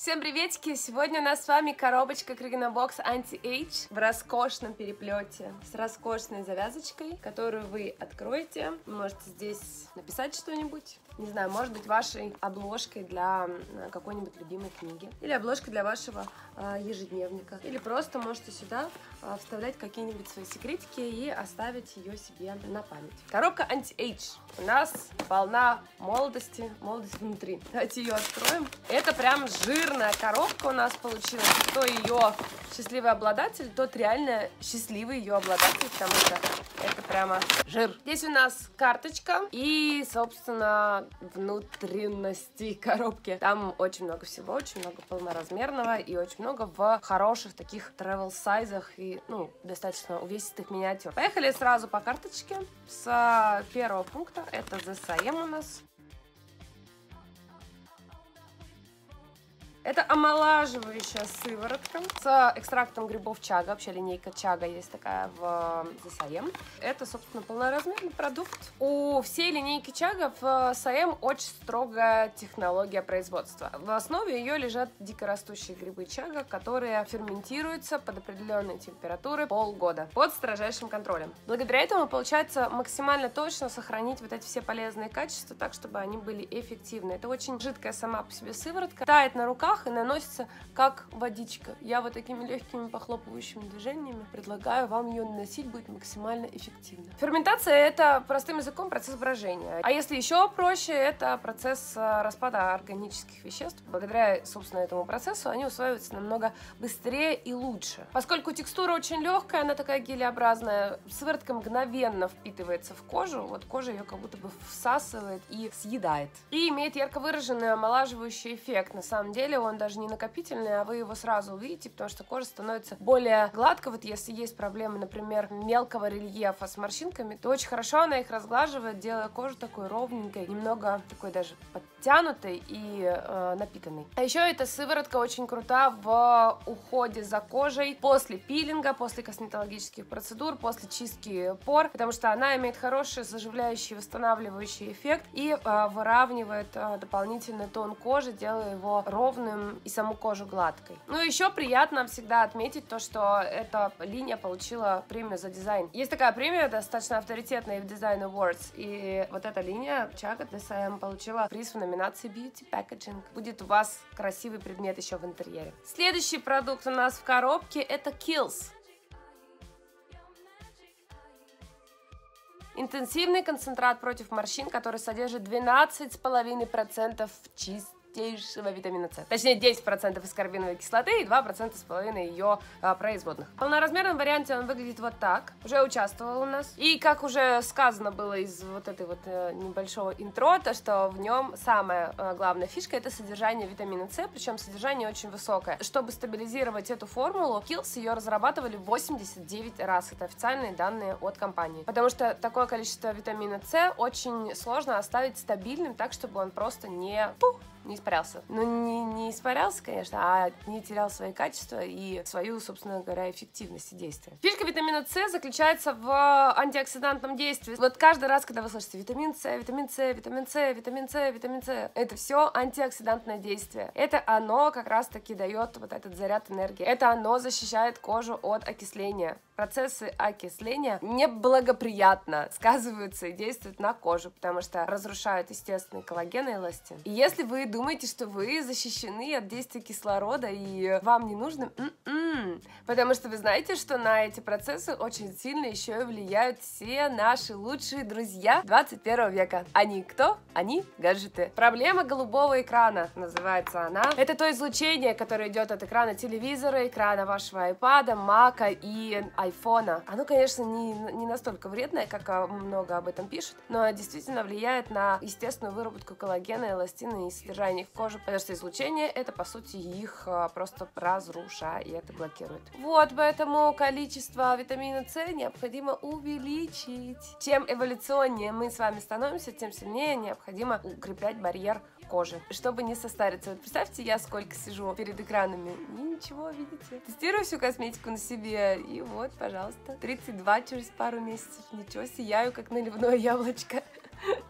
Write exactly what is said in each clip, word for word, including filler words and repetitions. Всем приветики! Сегодня у нас с вами коробочка Krygina Box Anti-Age в роскошном переплете с роскошной завязочкой, которую вы откроете. Можете здесь написать что-нибудь. Не знаю, может быть, вашей обложкой для какой-нибудь любимой книги. Или обложкой для вашего э, ежедневника. Или просто можете сюда э, вставлять какие-нибудь свои секретики и оставить ее себе на память. Коробка Anti-Age. У нас полна молодости. Молодость внутри. Давайте ее откроем. Это прям жир. Коробка у нас получилась, то ее счастливый обладатель, тот реально счастливый ее обладатель, потому что это прямо жир. Здесь у нас карточка и, собственно, внутренности коробки. Там очень много всего, очень много полноразмерного и очень много в хороших таких travel-сайзах и, ну, достаточно увесистых миниатюр. Поехали сразу по карточке с первого пункта, это The Saem у нас. Это омолаживающая сыворотка с экстрактом грибов Чага. Вообще линейка Чага есть такая в The Saem. Это, собственно, полноразмерный продукт. У всей линейки Чага в Saem очень строгая технология производства. В основе ее лежат дикорастущие грибы Чага, которые ферментируются под определенной температурой полгода под строжайшим контролем. Благодаря этому получается максимально точно сохранить вот эти все полезные качества так, чтобы они были эффективны. Это очень жидкая сама по себе сыворотка. Тает на руках и наносится как водичка. Я вот такими легкими похлопывающими движениями предлагаю вам ее наносить, будет максимально эффективно. Ферментация — это, простым языком, процесс брожения. А если еще проще, это процесс распада органических веществ. Благодаря, собственно, этому процессу они усваиваются намного быстрее и лучше. Поскольку текстура очень легкая, она такая гелеобразная, сыворотка мгновенно впитывается в кожу, вот кожа ее как будто бы всасывает и съедает. И имеет ярко выраженный омолаживающий эффект. На самом деле он даже не накопительный, а вы его сразу увидите, потому что кожа становится более гладкой. Вот если есть проблемы, например, мелкого рельефа с морщинками, то очень хорошо она их разглаживает, делая кожу такой ровненькой, немного такой даже подтянутой и э, напитанной. А еще эта сыворотка очень крута в уходе за кожей после пилинга, после косметологических процедур, после чистки пор, потому что она имеет хороший заживляющий, восстанавливающий эффект и э, выравнивает э, дополнительный тон кожи, делая его ровным и саму кожу гладкой. Ну и еще приятно всегда отметить то, что эта линия получила премию за дизайн. Есть такая премия, достаточно авторитетная, в Design Awards, и вот эта линия Chaga ди эс эм получила приз в номинации Beauty Packaging. Будет у вас красивый предмет еще в интерьере. Следующий продукт у нас в коробке — это Kiehl's. Интенсивный концентрат против морщин, который содержит двенадцать и пять десятых процента чистого витамина С. Точнее, десять процентов аскорбиновой кислоты и два процента с половиной ее а, производных. В полноразмерном варианте он выглядит вот так. Уже участвовал у нас. И, как уже сказано было из вот этой вот э, небольшого интро, то, что в нем самая э, главная фишка — это содержание витамина С, причем содержание очень высокое. Чтобы стабилизировать эту формулу, Kiehl's ее разрабатывали восемьдесят девять раз. Это официальные данные от компании. Потому что такое количество витамина С очень сложно оставить стабильным, так, чтобы он просто не... Пух! Не испарялся. Ну, не, не испарялся, конечно, а не терял свои качества и свою, собственно говоря, эффективность и действия. Фишка витамина С заключается в антиоксидантном действии. Вот каждый раз, когда вы слышите витамин С, витамин С, витамин С, витамин С, витамин С, это все антиоксидантное действие. Это оно как раз-таки дает вот этот заряд энергии. Это оно защищает кожу от окисления. Процессы окисления неблагоприятно сказываются и действуют на кожу, потому что разрушают естественный коллаген и эластин. И если вы думаете, что вы защищены от действия кислорода и вам не нужно, м-м-м, потому что вы знаете, что на эти процессы очень сильно еще и влияют все наши лучшие друзья двадцать первого века. Они кто? Они гаджеты. Проблема голубого экрана называется она. Это то излучение, которое идет от экрана телевизора, экрана вашего iPad, Mac и айфона. Оно, конечно, не, не настолько вредное, как много об этом пишут, но действительно влияет на естественную выработку коллагена, эластина и содержание их в коже, потому что излучение — это, по сути, их просто разрушает и это блокирует. Вот, поэтому количество витамина С необходимо увеличить. Чем эволюционнее мы с вами становимся, тем сильнее необходимо укреплять барьер кожи, чтобы не состариться. Вот представьте, я сколько сижу перед экранами, и ничего, видите. Тестирую всю косметику на себе, и вот, пожалуйста, тридцать два через пару месяцев. Ничего, сияю, как наливное яблочко.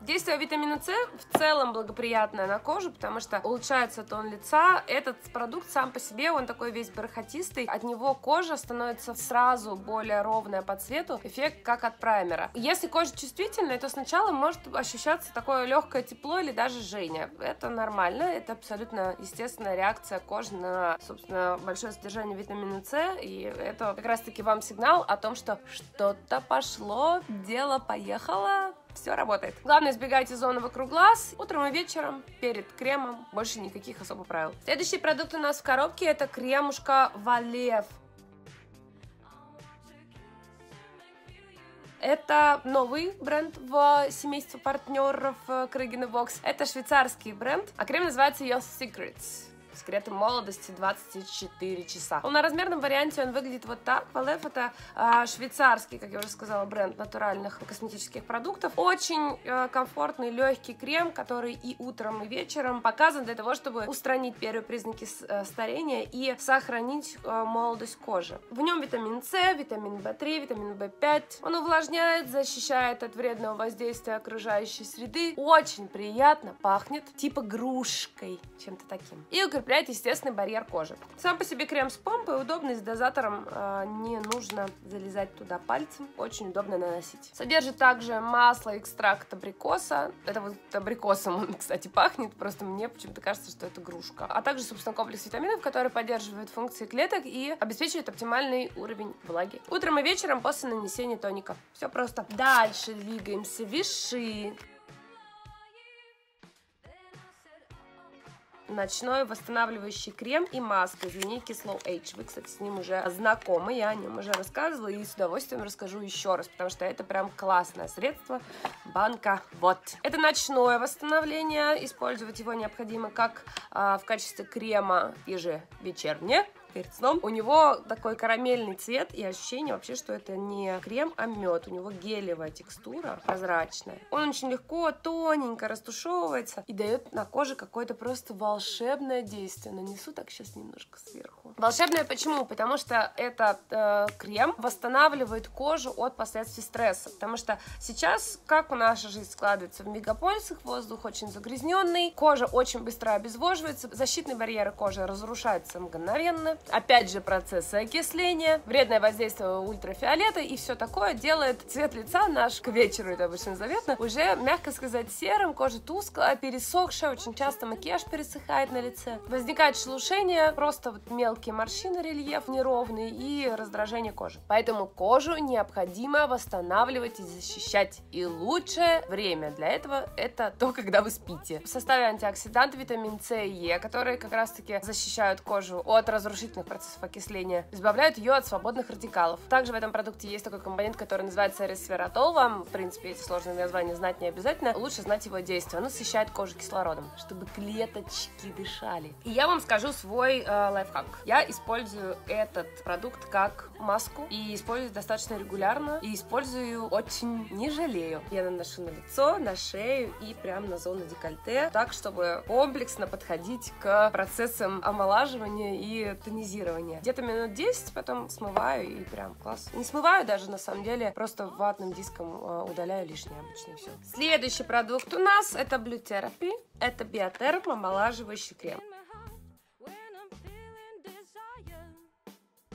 Действие витамина С в целом благоприятное на кожу, потому что улучшается тон лица. Этот продукт сам по себе, он такой весь бархатистый. От него кожа становится сразу более ровная по цвету. Эффект как от праймера. Если кожа чувствительная, то сначала может ощущаться такое легкое тепло или даже жжение. Это нормально, это абсолютно естественная реакция кожи на, собственно, большое содержание витамина С. И это как раз-таки вам сигнал о том, что что-то пошло, дело поехало. Все работает. Главное, избегайте зоны вокруг глаз. Утром и вечером, перед кремом. Больше никаких особо правил. Следующий продукт у нас в коробке. Это кремушка Valeve. Это новый бренд в семействе партнеров Krygina Box. Это швейцарский бренд. А крем называется Your Secrets. Секреты молодости двадцать четыре часа. Он на размерном варианте, он выглядит вот так. Valeve — это э, швейцарский, как я уже сказала, бренд натуральных косметических продуктов. Очень э, комфортный, легкий крем, который и утром, и вечером показан для того, чтобы устранить первые признаки старения и сохранить э, молодость кожи. В нем витамин С, витамин В три, витамин В пять. Он увлажняет, защищает от вредного воздействия окружающей среды. Очень приятно пахнет, типа грушкой, чем-то таким. И укрепляет естественный барьер кожи. Сам по себе крем с помпой удобный, с дозатором, э, не нужно залезать туда пальцем, очень удобно наносить. Содержит также масло экстракта абрикоса, это вот абрикосом он, кстати, пахнет, просто мне почему-то кажется, что это грушка. А также, собственно, комплекс витаминов, который поддерживает функции клеток и обеспечивает оптимальный уровень влаги. Утром и вечером после нанесения тоника. Все просто. Дальше двигаемся. Vichy. Ночной восстанавливающий крем и маска из линейки Slow Age. Вы, кстати, с ним уже знакомы, я о нем уже рассказывала и с удовольствием расскажу еще раз, потому что это прям классное средство, банка вот. Это ночное восстановление, использовать его необходимо как а, в качестве крема ежевечерне, перед сном. У него такой карамельный цвет и ощущение вообще, что это не крем, а мед. У него гелевая текстура, прозрачная. Он очень легко, тоненько растушевывается и дает на коже какое-то просто волшебное действие. Нанесу так сейчас немножко сверху. Волшебное почему? Потому что этот э, крем восстанавливает кожу от последствий стресса. Потому что сейчас, как у наша жизнь складывается в мегаполисах, воздух очень загрязненный, кожа очень быстро обезвоживается, защитные барьеры кожи разрушаются мгновенно. Опять же, процессы окисления, вредное воздействие ультрафиолета и все такое делает цвет лица наш к вечеру, это обычно заметно, уже, мягко сказать, серым, кожа тусклая, пересохшая, очень часто макияж пересыхает на лице. Возникает шелушение, просто вот мелкие морщины, рельеф неровный и раздражение кожи. Поэтому кожу необходимо восстанавливать и защищать. И лучшее время для этого это то, когда вы спите. В составе антиоксидант, витамин С и Е, которые как раз-таки защищают кожу от разрушения процессов окисления, избавляют ее от свободных радикалов. Также в этом продукте есть такой компонент, который называется ресвератрол. Вам, в принципе, эти сложные названия знать не обязательно. Лучше знать его действие. Он насыщает кожу кислородом, чтобы клеточки дышали. И я вам скажу свой э, лайфхак. Я использую этот продукт как маску и использую достаточно регулярно. И использую очень не жалею. Я наношу на лицо, на шею и прям на зону декольте, так, чтобы комплексно подходить к процессам омолаживания и тонизирование. Где-то минут десять, потом смываю и прям класс. Не смываю даже, на самом деле, просто ватным диском удаляю лишнее обычно и все. Следующий продукт у нас это Blue Therapy, это Biotherm омолаживающий крем.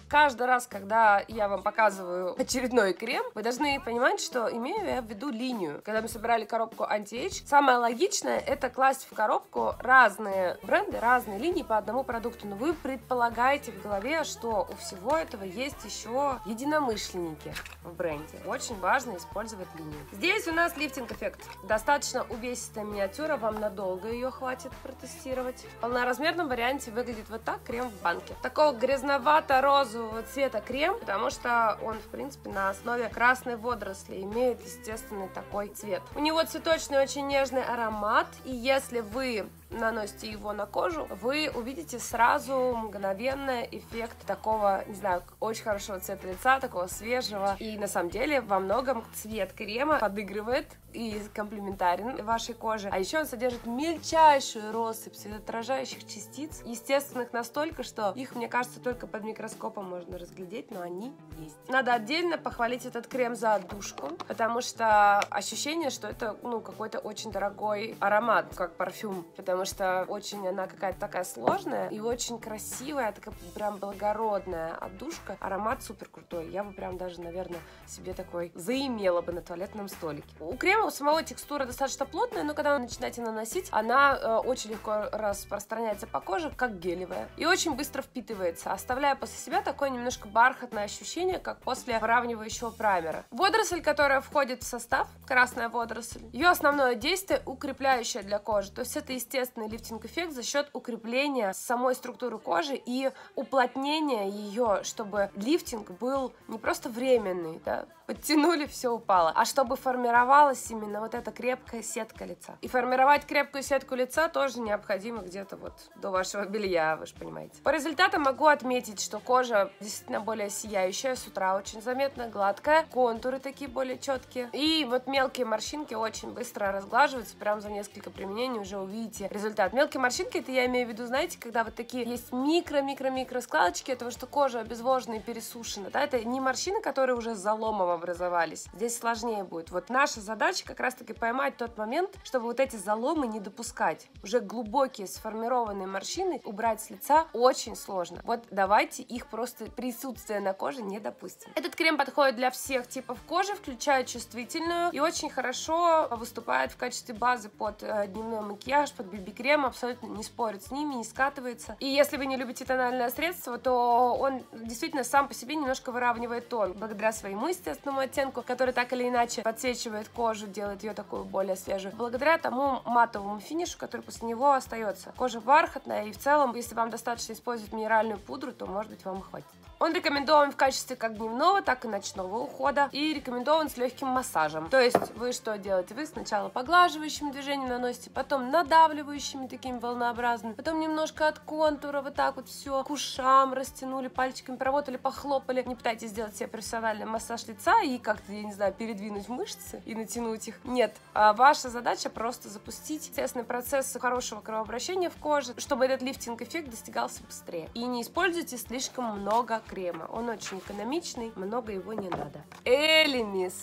Каждый раз, когда я вам показываю очередной крем, вы должны понимать, что имею я в виду линию. Когда мы собирали коробку анти-эйдж, самое логичное это класть в коробку разные бренды, разные линии по одному продукту. Но вы предполагаете в голове, что у всего этого есть еще единомышленники в бренде. Очень важно использовать линию. Здесь у нас лифтинг-эффект. Достаточно увесистая миниатюра, вам надолго ее хватит протестировать. В полноразмерном варианте выглядит вот так крем в банке. Такого грязновато-розового цвета крем, потому что он, в принципе, на основе красной водоросли имеет естественный такой цвет. У него цветочный очень нежный аромат, и если вы наносите его на кожу, вы увидите сразу мгновенно эффект такого, не знаю, очень хорошего цвета лица, такого свежего. И на самом деле во многом цвет крема подыгрывает и комплементарен вашей коже. А еще он содержит мельчайшую россыпь светоотражающих частиц, естественных настолько, что их, мне кажется, только под микроскопом можно разглядеть, но они есть. Надо отдельно похвалить этот крем за отдушку, потому что ощущение, что это, ну, какой-то очень дорогой аромат, как парфюм, потому что очень она какая-то такая сложная и очень красивая, такая прям благородная отдушка. Аромат супер крутой. Я бы прям даже, наверное, себе такой заимела бы на туалетном столике. У крема у самого текстура достаточно плотная, но когда вы начинаете наносить, она э, очень легко распространяется по коже, как гелевая, и очень быстро впитывается, оставляя после себя такое немножко бархатное ощущение, как после выравнивающего праймера. Водоросль, которая входит в состав, красная водоросль, ее основное действие укрепляющее для кожи, то есть это естественный лифтинг-эффект за счет укрепления самой структуры кожи и уплотнения ее, чтобы лифтинг был не просто временный, да, подтянули, все упало, а чтобы формировалась именно вот эта крепкая сетка лица. И формировать крепкую сетку лица тоже необходимо где-то вот до вашего белья, вы же понимаете. По результатам могу отметить, что кожа действительно более сияющая, с утра очень заметно гладкая, контуры такие более четкие. И вот мелкие морщинки очень быстро разглаживаются, прям за несколько применений уже увидите результат. Мелкие морщинки, это я имею в виду, знаете, когда вот такие есть микро-микро-микро складочки, это что кожа обезвожена и пересушена, да, это не морщины, которые уже с заломом образовались. Здесь сложнее будет. Вот наша задача как раз-таки поймать тот момент, чтобы вот эти заломы не допускать. Уже глубокие сформированные морщины убрать с лица очень сложно. Вот давайте их просто присутствие на коже не допустим. Этот крем подходит для всех типов кожи, включая чувствительную, и очень хорошо выступает в качестве базы под дневной макияж, под биби-крем, абсолютно не спорит с ними, не скатывается. И если вы не любите тональное средство, то он действительно сам по себе немножко выравнивает тон, благодаря своему естественному оттенку, который так или иначе подсвечивает кожу, делает ее такую более свежую, благодаря тому матовому финишу, который после него остается. Кожа бархатная, и в целом, если вам достаточно использовать минеральную пудру, то, может быть, вам и хватит. Он рекомендован в качестве как дневного, так и ночного ухода, и рекомендован с легким массажем. То есть вы что делаете? Вы сначала поглаживающим движением наносите, потом надавливающими такими волнообразными, потом немножко от контура вот так вот все к ушам растянули, пальчиками поработали, похлопали. Не пытайтесь сделать себе профессиональный массаж лица и как-то, я не знаю, передвинуть мышцы и натянуть их. Нет, ваша задача просто запустить естественный процесс хорошего кровообращения в коже, чтобы этот лифтинг-эффект достигался быстрее. И не используйте слишком много крема. Он очень экономичный, много его не надо. Elemis.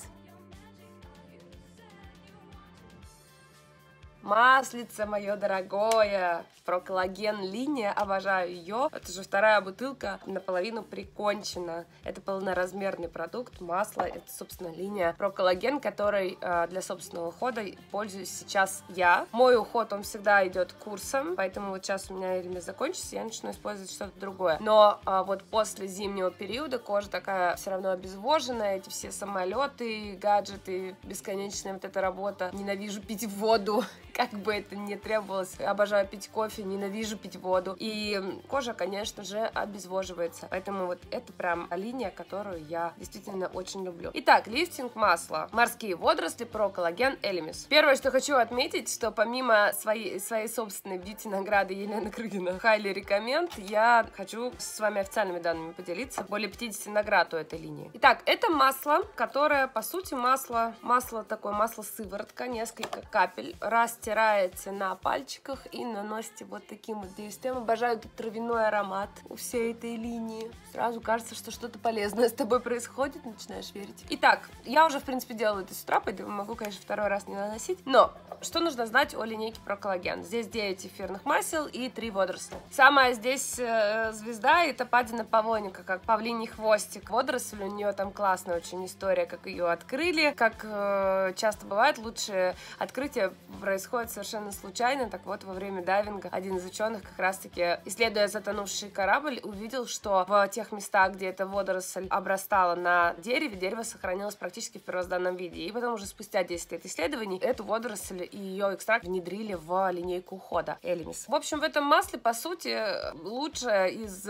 Маслица мое дорогое, про коллаген линия, обожаю ее. Это же вторая бутылка, наполовину прикончена. Это полноразмерный продукт, масло, это, собственно, линия про коллаген, который э, для собственного ухода пользуюсь сейчас я. Мой уход, он всегда идет курсом, поэтому вот сейчас у меня Elemis закончится, я начну использовать что-то другое. Но э, вот после зимнего периода кожа такая все равно обезвоженная, эти все самолеты, гаджеты, бесконечная вот эта работа. Ненавижу пить воду. Как бы это ни требовалось, обожаю пить кофе, ненавижу пить воду. И кожа, конечно же, обезвоживается. Поэтому вот это прям линия, которую я действительно очень люблю. Итак, лифтинг масла. Морские водоросли, про коллаген, Elemis. Первое, что хочу отметить, что помимо своей, своей собственной бьюти-награды Елены Крыгина Highly Recommend, я хочу с вами официальными данными поделиться. Более пятидесяти наград у этой линии. Итак, это масло, которое, по сути, масло, масло такое, масло-сыворотка, несколько капель, раз стираете на пальчиках и наносите вот таким вот действием. Обожаю этот травяной аромат у всей этой линии. Сразу кажется, что что-то полезное с тобой происходит, начинаешь верить. Итак, я уже, в принципе, делаю это с утра, поэтому могу, конечно, второй раз не наносить. Но что нужно знать о линейке про коллаген? Здесь девять эфирных масел и три водоросли. Самая здесь звезда — это падина павлиника, как павлиний хвостик. Водоросль, у нее там классная очень история, как ее открыли. Как э, часто бывает, лучшее открытие происходит совершенно случайно. Так вот, во время дайвинга один из ученых, как раз таки исследуя затонувший корабль, увидел, что в тех местах, где эта водоросль обрастала на дереве, дерево сохранилось практически в первозданном виде. И потом уже спустя десять лет исследований эту водоросль и ее экстракт внедрили в линейку ухода Elemis. В общем, в этом масле, по сути, лучшее из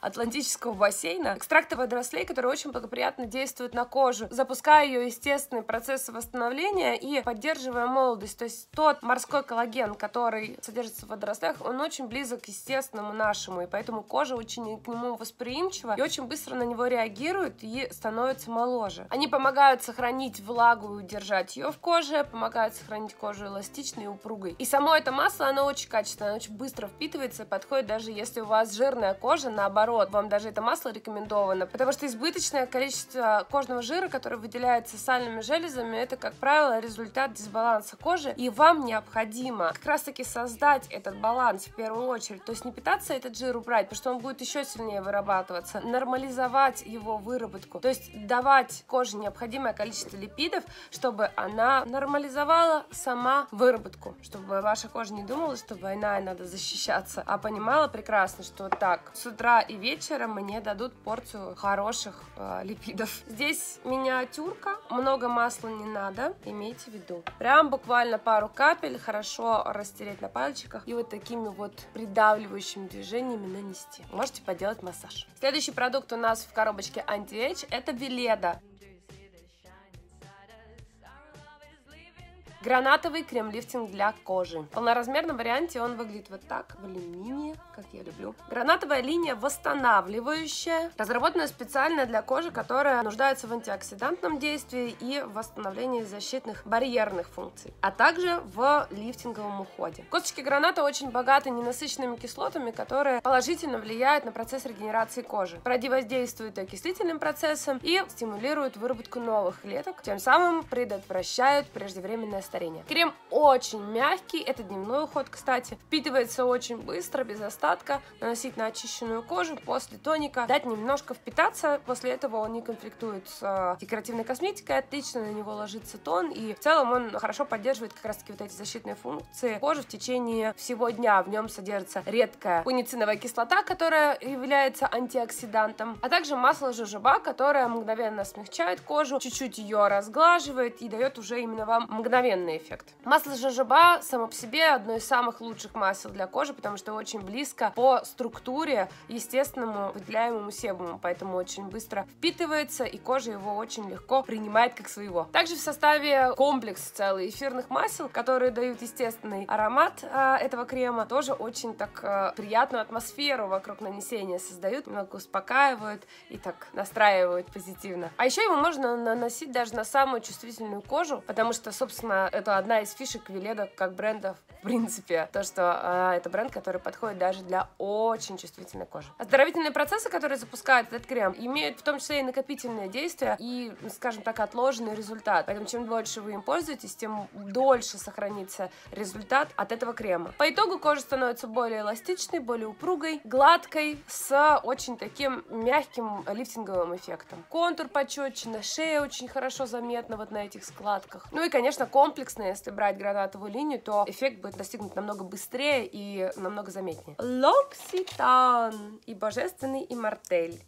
атлантического бассейна экстракты водорослей, которые очень благоприятно действуют на кожу, запуская ее естественный процесс восстановления и поддерживая молодость. То есть тот морской коллаген, который содержится в водорослях, он очень близок к естественному нашему, и поэтому кожа очень к нему восприимчива и очень быстро на него реагирует и становится моложе. Они помогают сохранить влагу и удержать ее в коже, помогают сохранить кожу эластичной и упругой. И само это масло, оно очень качественное, оно очень быстро впитывается и подходит, даже если у вас жирная кожа, наоборот, вам даже это масло рекомендовано, потому что избыточное количество кожного жира, который выделяется сальными железами, это, как правило, результат дисбаланса кожи, и вам необходимо как раз таки создать этот баланс в первую очередь, то есть не питаться этот жир убрать, потому что он будет еще сильнее вырабатываться, нормализовать его выработку, то есть давать коже необходимое количество липидов, чтобы она нормализовала сама выработку, чтобы ваша кожа не думала, что война и надо защищаться, а понимала прекрасно, что так, с утра и вечером мне дадут порцию хороших э, липидов. Здесь миниатюрка, много масла не надо, имейте в виду. Прям буквально пару капель хорошо растереть на пальчиках и вот такими вот придавливающими движениями нанести. Можете поделать массаж. Следующий продукт у нас в коробочке Anti-Age, это Weleda. Гранатовый крем-лифтинг для кожи. В полноразмерном варианте он выглядит вот так, в алюминии, как я люблю. Гранатовая линия восстанавливающая, разработанная специально для кожи, которая нуждается в антиоксидантном действии и в восстановлении защитных барьерных функций, а также в лифтинговом уходе. Косточки граната очень богаты ненасыщенными кислотами, которые положительно влияют на процесс регенерации кожи, противодействуют окислительным процессам и стимулируют выработку новых клеток, тем самым предотвращают преждевременное старение. Крем очень мягкий, это дневной уход, кстати, впитывается очень быстро, без остатка, наносить на очищенную кожу после тоника, дать немножко впитаться, после этого он не конфликтует с декоративной косметикой, отлично на него ложится тон, и в целом он хорошо поддерживает как раз таки вот эти защитные функции кожи в течение всего дня. В нем содержится редкая пунициновая кислота, которая является антиоксидантом, а также масло жожоба, которое мгновенно смягчает кожу, чуть-чуть ее разглаживает и дает уже именно вам мгновенно эффект. Масло жожоба само по себе одно из самых лучших масел для кожи, потому что очень близко по структуре естественному выделяемому себуму, поэтому очень быстро впитывается и кожа его очень легко принимает как своего. Также в составе комплекс целый эфирных масел, которые дают естественный аромат э, этого крема, тоже очень так э, приятную атмосферу вокруг нанесения создают, немного успокаивают и так настраивают позитивно. А еще его можно наносить даже на самую чувствительную кожу, потому что, собственно, это одна из фишек Веледа как бренда в принципе. То, что э, это бренд, который подходит даже для очень чувствительной кожи. Оздоровительные процессы, которые запускает этот крем, имеют в том числе и накопительное действие, и, скажем так, отложенный результат. Поэтому чем больше вы им пользуетесь, тем дольше сохранится результат от этого крема. По итогу кожа становится более эластичной, более упругой, гладкой, с очень таким мягким лифтинговым эффектом. Контур подчерчен, шея очень хорошо заметна вот на этих складках. Ну и, конечно, комплекс. Если брать гранатовую линию, то эффект будет достигнут намного быстрее и намного заметнее. L'Occitane и божественный иммортель.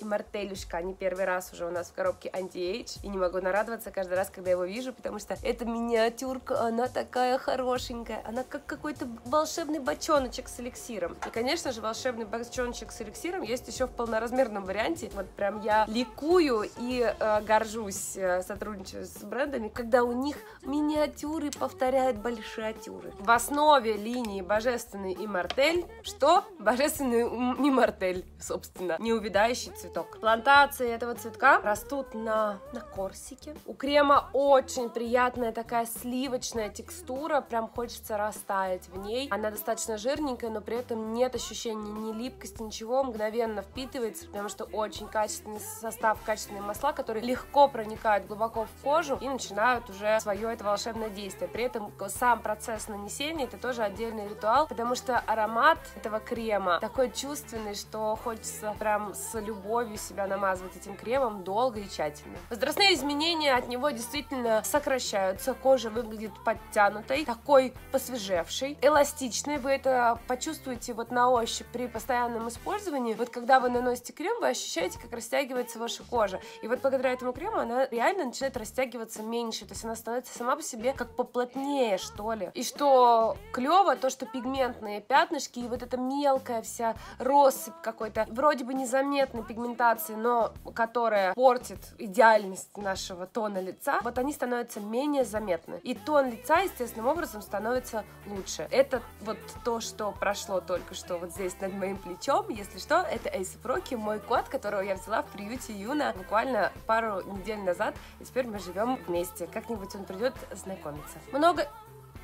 Иммортелюшка, не первый раз уже у нас в коробке Anti-Age, и не могу нарадоваться каждый раз, когда его вижу, потому что эта миниатюрка, она такая хорошенькая, она как какой-то волшебный бочоночек с эликсиром. И, конечно же, волшебный бочоночек с эликсиром есть еще в полноразмерном варианте. Вот прям я ликую и э, горжусь, э, сотрудничаю с брендами, когда у них миниатюры повторяют большатюры. В основе линии божественный иммортель, что божественный иммортель, собственно, неувядающий цвет. Цветок. Плантации этого цветка растут на, на Корсике. У крема очень приятная такая сливочная текстура, прям хочется растаять в ней. Она достаточно жирненькая, но при этом нет ощущения ни липкости, ничего, мгновенно впитывается, потому что очень качественный состав, качественные масла, которые легко проникают глубоко в кожу и начинают уже свое это волшебное действие. При этом сам процесс нанесения это тоже отдельный ритуал, потому что аромат этого крема такой чувственный, что хочется прям с любовью себя намазывать этим кремом долго и тщательно. Возрастные изменения от него действительно сокращаются, кожа выглядит подтянутой, такой посвежевшей, эластичной, вы это почувствуете вот на ощупь при постоянном использовании. Вот когда вы наносите крем, вы ощущаете, как растягивается ваша кожа, и вот благодаря этому крему она реально начинает растягиваться меньше, то есть она становится сама по себе как поплотнее, что ли. И что клево, то что пигментные пятнышки и вот эта мелкая вся россыпь какой-то, вроде бы незаметный пигмент, пигментации, но которая портит идеальность нашего тона лица, вот они становятся менее заметны. И тон лица естественным образом становится лучше. Это вот то, что прошло только что вот здесь над моим плечом. Если что, это эй сэп Rocky, мой кот, которого я взяла в приюте Юна буквально пару недель назад. И теперь мы живем вместе. Как-нибудь он придет знакомиться. Много...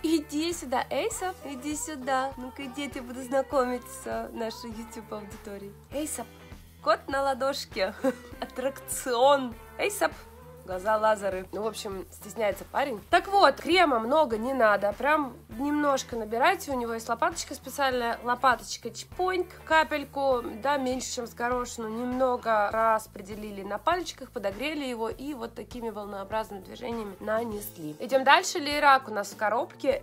Иди сюда, эй сэп, иди сюда. Ну-ка, иди, я буду знакомить с нашей ютуб аудиторией. эй сэп, кот на ладошке, аттракцион. эй сэп, глаза лазеры. Ну, в общем, стесняется парень. Так вот, крема много не надо, прям немножко набирайте. У него есть лопаточка специальная, лопаточка чпоньк, капельку, да, меньше, чем с горошину, немного распределили на пальчиках, подогрели его и вот такими волнообразными движениями нанесли. Идем дальше, Lirак у нас в коробке.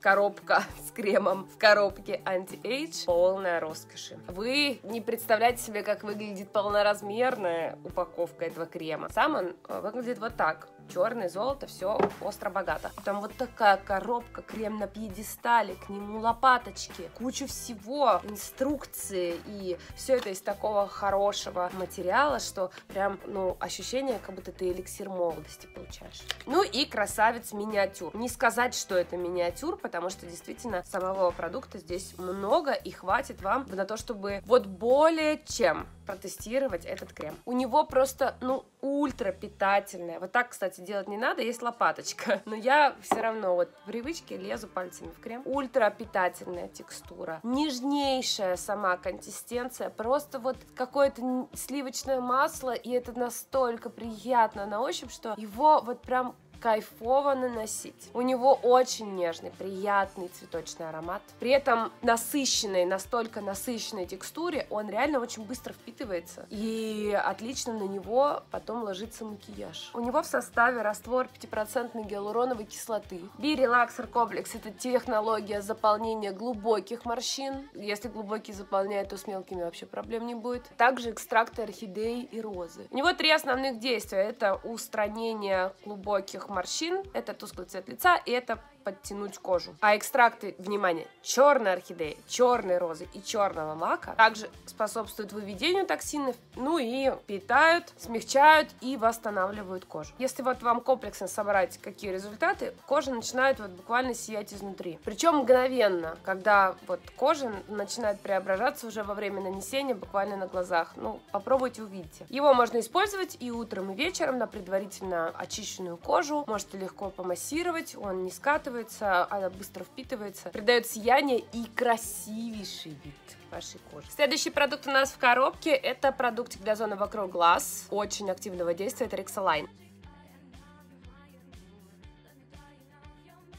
Коробка с кремом в коробке анти-эйдж, полная роскоши. Вы не представляете себе, как выглядит полноразмерная упаковка этого крема. Сам он выглядит вот так. Черное золото, все остро богато. Там вот такая коробка, крем на пьедестале, к нему лопаточки, куча всего, инструкции, и все это из такого хорошего материала, что прям, ну, ощущение, как будто ты эликсир молодости получаешь. Ну и красавец миниатюр. Не сказать, что это миниатюр, потому что действительно самого продукта здесь много, и хватит вам на то, чтобы вот более чем протестировать этот крем. У него просто, ну, ультра питательное. Вот так, кстати, делать не надо, есть лопаточка. Но я все равно вот по привычке лезу пальцами в крем. Ультра питательная текстура, нежнейшая сама консистенция, просто вот какое-то сливочное масло, и это настолько приятно на ощупь, что его вот прям кайфово наносить. У него очень нежный, приятный цветочный аромат. При этом насыщенной, настолько насыщенной текстуре он реально очень быстро впитывается. И отлично на него потом ложится макияж. У него в составе раствор пять процентов гиалуроновой кислоты. Би-релаксер комплекс — это технология заполнения глубоких морщин. Если глубокие заполняют, то с мелкими вообще проблем не будет. Также экстракты орхидеи и розы. У него три основных действия. Это устранение глубоких морщин, это тусклый цвет лица, и это подтянуть кожу. А экстракты, внимание, черной орхидеи, черной розы и черного мака также способствуют выведению токсинов, ну и питают, смягчают и восстанавливают кожу. Если вот вам комплексно собрать, какие результаты, кожа начинает вот буквально сиять изнутри. Причем мгновенно, когда вот кожа начинает преображаться уже во время нанесения, буквально на глазах. Ну, попробуйте, увидите. Его можно использовать и утром, и вечером на предварительно очищенную кожу. Можете легко помассировать, он не скатывается, она быстро впитывается, придает сияние и красивейший вид вашей кожи. Следующий продукт у нас в коробке — это продуктик для зоны вокруг глаз, очень активного действия, это Rexaline.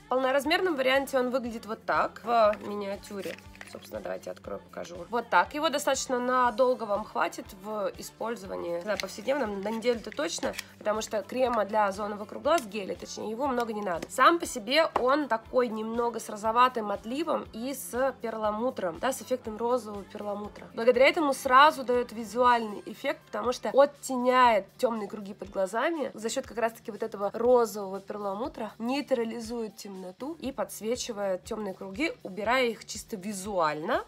В полноразмерном варианте он выглядит вот так, в миниатюре. Собственно, давайте открою, покажу. Вот так. Его достаточно надолго вам хватит в использовании, да, повседневном, на неделю-то точно, потому что крема для зоны вокруг глаз, геля, точнее, его много не надо. Сам по себе он такой немного с розоватым отливом и с перламутром, да, с эффектом розового перламутра. Благодаря этому сразу дает визуальный эффект, потому что оттеняет темные круги под глазами за счет как раз-таки вот этого розового перламутра, нейтрализует темноту и подсвечивает темные круги, убирая их чисто визуально.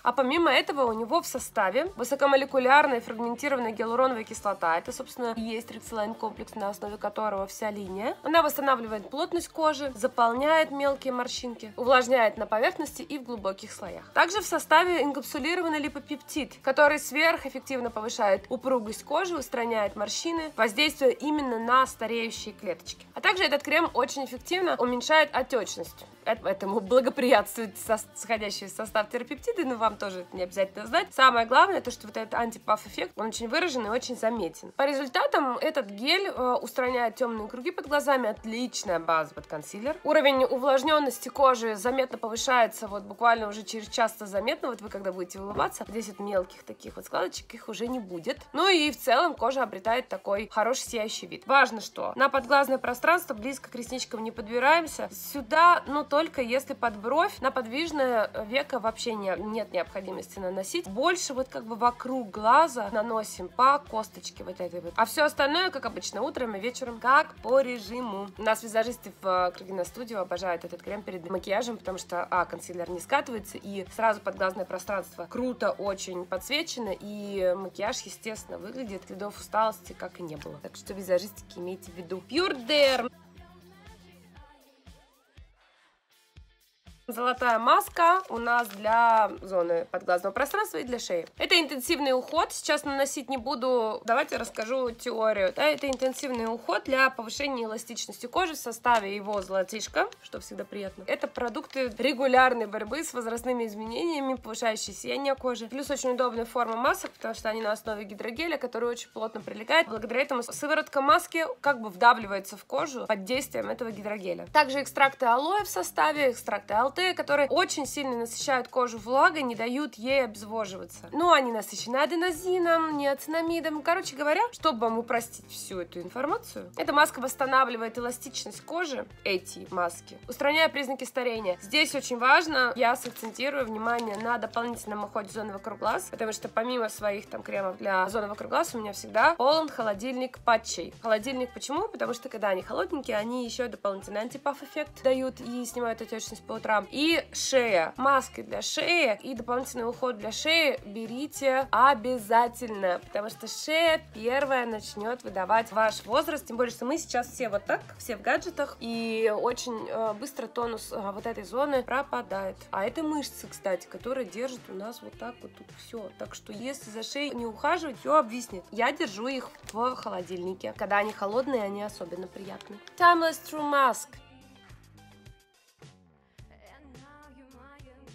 А помимо этого у него в составе высокомолекулярная фрагментированная гиалуроновая кислота. Это, собственно, и есть Rexaline комплекс, на основе которого вся линия. Она восстанавливает плотность кожи, заполняет мелкие морщинки, увлажняет на поверхности и в глубоких слоях. Также в составе инкапсулированный липопептид, который сверхэффективно повышает упругость кожи, устраняет морщины, воздействуя именно на стареющие клеточки. А также этот крем очень эффективно уменьшает отечность. Этому благоприятствует сходящий в состав терапептиды, но вам тоже это не обязательно знать. Самое главное, то что вот этот антипаф-эффект, он очень выражен и очень заметен. По результатам этот гель э, устраняет темные круги под глазами, отличная база под консилер. Уровень увлажненности кожи заметно повышается, вот буквально уже через час заметно, вот вы когда будете улыбаться, здесь вот мелких таких вот складочек, их уже не будет. Ну и в целом кожа обретает такой хороший сияющий вид. Важно, что на подглазное пространство близко к ресничкам не подбираемся. Сюда, ну, только если под бровь, на подвижное веко вообще не не, нет необходимости наносить. Больше вот как бы вокруг глаза наносим по косточке вот этой вот. А все остальное, как обычно, утром и вечером, как по режиму. У нас визажисты в Крыгина студию обожают этот крем перед макияжем, потому что, а, консилер не скатывается, и сразу подглазное пространство круто очень подсвечено, и макияж, естественно, выглядит, следов усталости как и не было. Так что, визажистики, имейте в виду. Pure Derm. Золотая маска у нас для зоны подглазного пространства и для шеи. Это интенсивный уход. Сейчас наносить не буду. Давайте расскажу теорию. Да, это интенсивный уход для повышения эластичности кожи в составе его золотишко, что всегда приятно. Это продукты регулярной борьбы с возрастными изменениями, повышающие сияние кожи. Плюс очень удобная форма масок, потому что они на основе гидрогеля, который очень плотно прилегает. Благодаря этому сыворотка маски как бы вдавливается в кожу под действием этого гидрогеля. Также экстракты алоэ в составе, экстракты алты, которые очень сильно насыщают кожу влагой, не дают ей обезвоживаться. Но они насыщены аденозином, неоцинамидом. Короче говоря, чтобы вам упростить всю эту информацию, эта маска восстанавливает эластичность кожи, эти маски, устраняя признаки старения. Здесь очень важно, я сакцентирую внимание на дополнительном уходе зоны вокруг глаз, потому что помимо своих там кремов для зоны вокруг глаз у меня всегда полон холодильник патчей. Холодильник почему? Потому что когда они холодненькие, они еще дополнительный антипаф-эффект дают и снимают отечность по утрам. И шея. Маски для шеи и дополнительный уход для шеи берите обязательно, потому что шея первая начнет выдавать ваш возраст, тем более, что мы сейчас все вот так, все в гаджетах, и очень э, быстро тонус э, вот этой зоны пропадает. А это мышцы, кстати, которые держат у нас вот так вот тут все. Так что, если за шеей не ухаживать, все обвиснет. Я держу их в холодильнике. Когда они холодные, они особенно приятны. Timeless True Mask.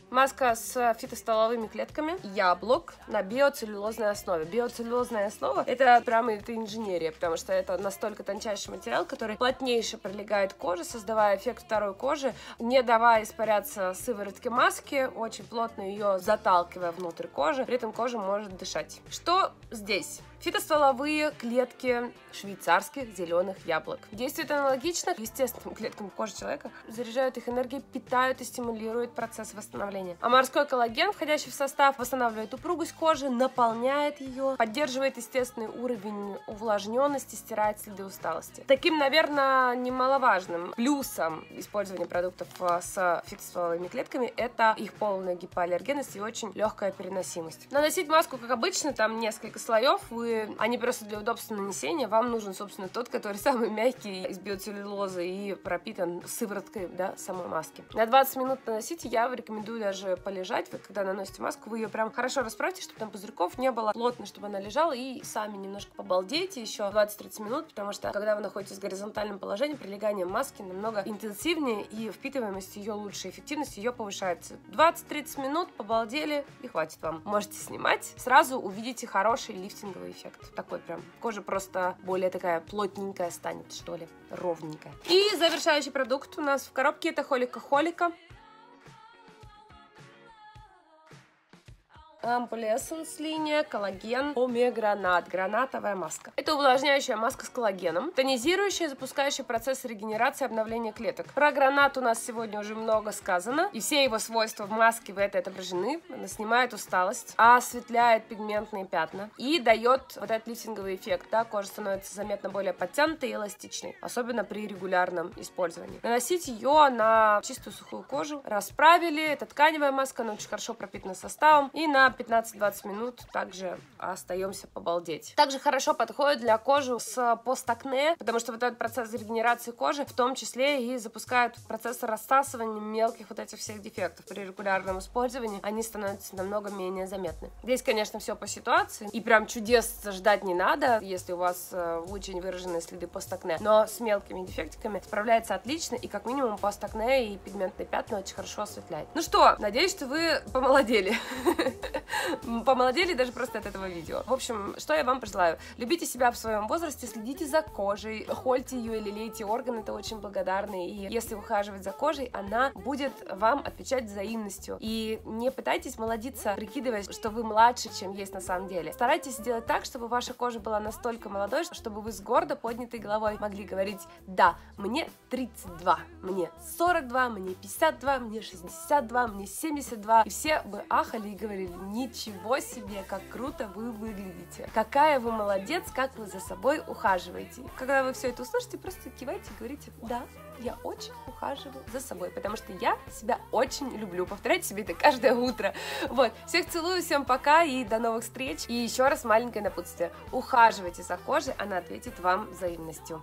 Маска с фитостоловыми клетками, яблок на биоцеллюлозной основе. Биоцеллюлозная основа – это прямо это инженерия, потому что это настолько тончайший материал, который плотнейше прилегает к коже, создавая эффект второй кожи, не давая испаряться сыворотки маски, очень плотно ее заталкивая внутрь кожи, при этом кожа может дышать. Что здесь? Фитостволовые клетки швейцарских зеленых яблок. Действует аналогично к естественным клеткам кожи человека, заряжают их энергией, питают и стимулируют процесс восстановления. А морской коллаген, входящий в состав, восстанавливает упругость кожи, наполняет ее, поддерживает естественный уровень увлажненности, стирает следы усталости. Таким, наверное, немаловажным плюсом использования продуктов с фитостволовыми клетками это их полная гипоаллергенность и очень легкая переносимость. Наносить маску, как обычно, там несколько слоев, вы они просто для удобства нанесения, вам нужен, собственно, тот, который самый мягкий из биоцеллюлозы и пропитан сывороткой, да, самой маски. На двадцать минут наносите, я рекомендую даже полежать, вот когда наносите маску, вы ее прям хорошо расправьте, чтобы там пузырьков не было, плотно, чтобы она лежала, и сами немножко побалдейте еще двадцать-тридцать минут, потому что, когда вы находитесь в горизонтальном положении, прилегание маски намного интенсивнее, и впитываемость ее лучше, эффективность ее повышается. двадцать-тридцать минут побалдели, и хватит вам. Можете снимать, сразу увидите хороший лифтинговый эффект. Эффект. Такой прям. Кожа просто более такая плотненькая станет, что ли, ровненькая. И завершающий продукт у нас в коробке это Holika Holika. Ампулесенс линия, коллаген, омегранат, гранатовая маска. Это увлажняющая маска с коллагеном, тонизирующая, запускающая процесс регенерации и обновления клеток. Про гранат у нас сегодня уже много сказано, и все его свойства в маске в этой отображены. Она снимает усталость, осветляет пигментные пятна и дает вот этот лифтинговый эффект. Да, кожа становится заметно более подтянутой и эластичной, особенно при регулярном использовании. Наносить ее на чистую сухую кожу. Расправили, это тканевая маска, она очень хорошо пропитана составом, и на пятнадцать-двадцать минут также остаемся побалдеть. Также хорошо подходит для кожи с постакне, потому что вот этот процесс регенерации кожи в том числе и запускает процесс рассасывания мелких вот этих всех дефектов. При регулярном использовании они становятся намного менее заметны. Здесь, конечно, все по ситуации, и прям чудес ждать не надо, если у вас очень выраженные следы постакне, но с мелкими дефектиками справляется отлично, и как минимум постакне и пигментные пятна очень хорошо осветляет. Ну что, надеюсь, что вы помолодели. помолодели даже просто от этого видео. В общем, что я вам пожелаю? Любите себя в своем возрасте, следите за кожей, хольте ее или лейте органы, это очень благодарны. И если ухаживать за кожей, она будет вам отвечать взаимностью. И не пытайтесь молодиться, прикидываясь, что вы младше, чем есть на самом деле. Старайтесь сделать так, чтобы ваша кожа была настолько молодой, чтобы вы с гордо поднятой головой могли говорить: да, мне тридцать два, мне сорок два, мне пятьдесят два, мне шестьдесят два, мне семьдесят два. И все бы ахали и говорили: ничего себе, как круто вы выглядите, какая вы молодец, как вы за собой ухаживаете. Когда вы все это услышите, просто кивайте и говорите: да, я очень ухаживаю за собой, потому что я себя очень люблю. Повторяйте себе это каждое утро. Вот, всех целую, всем пока и до новых встреч. И еще раз маленькое напутствие: ухаживайте за кожей, она ответит вам взаимностью.